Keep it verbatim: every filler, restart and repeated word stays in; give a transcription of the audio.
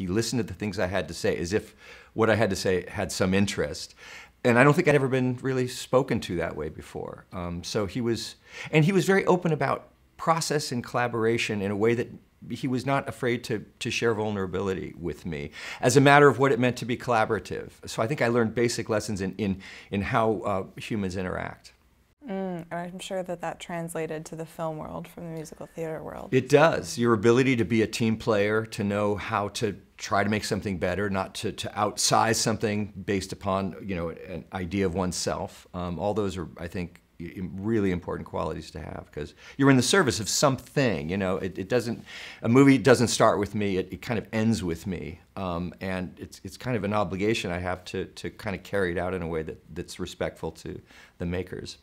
He listened to the things I had to say as if what I had to say had some interest. And I don't think I'd ever been really spoken to that way before. Um, so he was, and he was very open about process and collaboration in a way that he was not afraid to, to share vulnerability with me as a matter of what it meant to be collaborative. So I think I learned basic lessons in, in, in how uh, humans interact. Mm, and I'm sure that that translated to the film world from the musical theater world. It does. Your ability to be a team player, to know how to try to make something better, not to, to outsize something based upon, you know, an idea of oneself. Um, all those are, I think, really important qualities to have because you're in the service of something. You know, it, it doesn't, a movie doesn't start with me, it, it kind of ends with me. Um, and it's, it's kind of an obligation I have to, to kind of carry it out in a way that, that's respectful to the makers.